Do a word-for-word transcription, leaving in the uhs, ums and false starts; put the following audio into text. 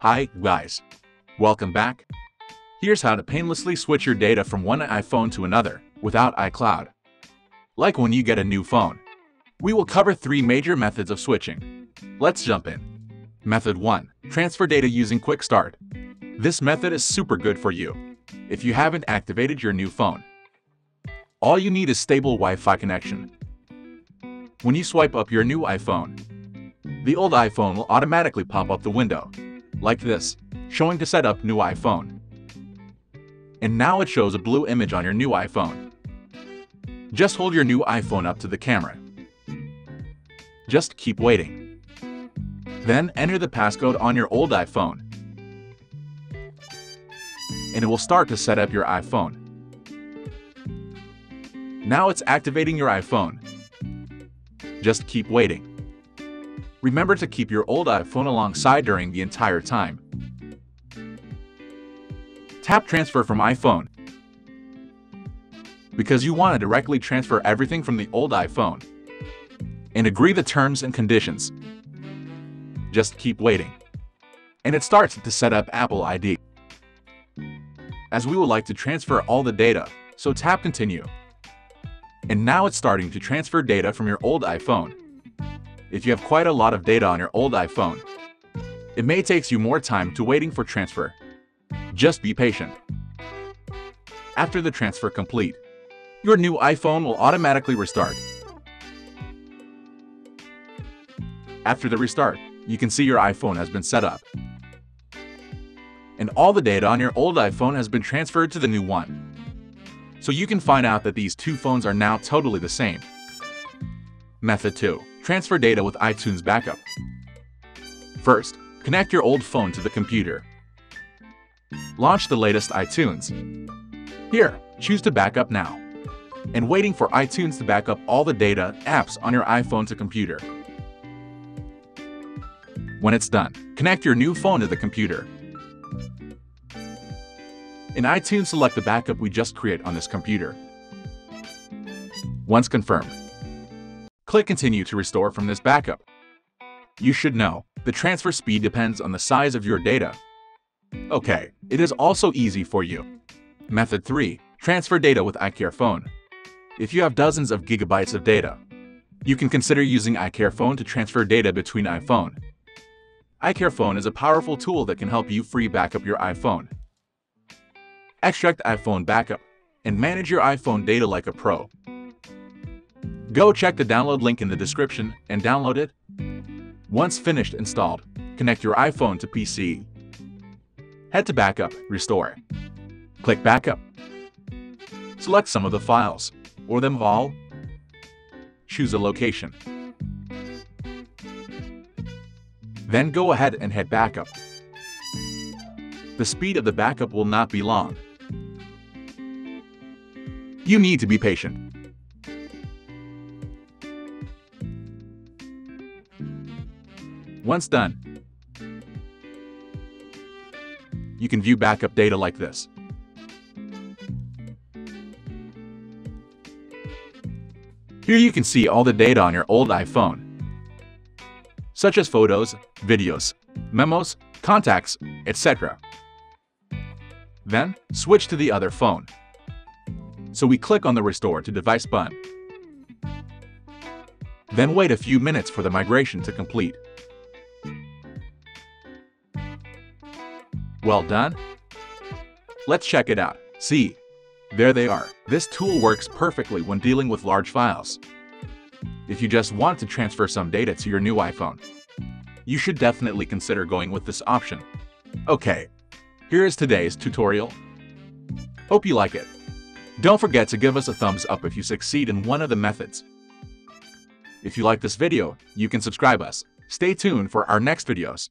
Hi guys, welcome back. Here's how to painlessly switch your data from one iPhone to another without iCloud. Like when you get a new phone. We will cover three major methods of switching. Let's jump in. Method one. Transfer data using Quick Start. This method is super good for you if you haven't activated your new phone. All you need is stable Wi-Fi connection. When you swipe up your new iPhone, the old iPhone will automatically pop up the window like this, showing to set up new iPhone. And now it shows a blue image on your new iPhone. Just hold your new iPhone up to the camera. Just keep waiting. Then enter the passcode on your old iPhone, and it will start to set up your iPhone. Now it's activating your iPhone. Just keep waiting. Remember to keep your old iPhone alongside during the entire time. Tap Transfer from iPhone, because you want to directly transfer everything from the old iPhone, and agree the terms and conditions. Just keep waiting. And it starts to set up Apple I D. As we would like to transfer all the data, so tap Continue. And now it's starting to transfer data from your old iPhone. If you have quite a lot of data on your old iPhone, it may take you more time to waiting for transfer. Just be patient. After the transfer complete, your new iPhone will automatically restart. After the restart, you can see your iPhone has been set up, and all the data on your old iPhone has been transferred to the new one. So you can find out that these two phones are now totally the same. Method two. Transfer data with iTunes backup. First, connect your old phone to the computer. Launch the latest iTunes. Here, choose to backup now. And waiting for iTunes to back up all the data, apps on your iPhone to computer. When it's done, connect your new phone to the computer. In iTunes, select the backup we just create on this computer. Once confirmed, click Continue to restore from this backup. You should know, the transfer speed depends on the size of your data. Okay, it is also easy for you. Method three. Transfer data with iCareFone. If you have dozens of gigabytes of data, you can consider using iCareFone to transfer data between iPhone. iCareFone is a powerful tool that can help you free backup your iPhone. Extract iPhone backup and manage your iPhone data like a pro. Go check the download link in the description and download it. Once finished installed, connect your iPhone to P C. Head to Backup, Restore. Click Backup. Select some of the files, or them all. Choose a location. Then go ahead and hit Backup. The speed of the backup will not be long. You need to be patient. Once done, you can view backup data like this. Here you can see all the data on your old iPhone, such as photos, videos, memos, contacts, et cetera. Then, switch to the other phone. So we click on the Restore to Device button. Then wait a few minutes for the migration to complete. Well done? Let's check it out. See? There they are. This tool works perfectly when dealing with large files. If you just want to transfer some data to your new iPhone, you should definitely consider going with this option. Okay, here is today's tutorial. Hope you like it. Don't forget to give us a thumbs up if you succeed in one of the methods. If you like this video, you can subscribe us. Stay tuned for our next videos.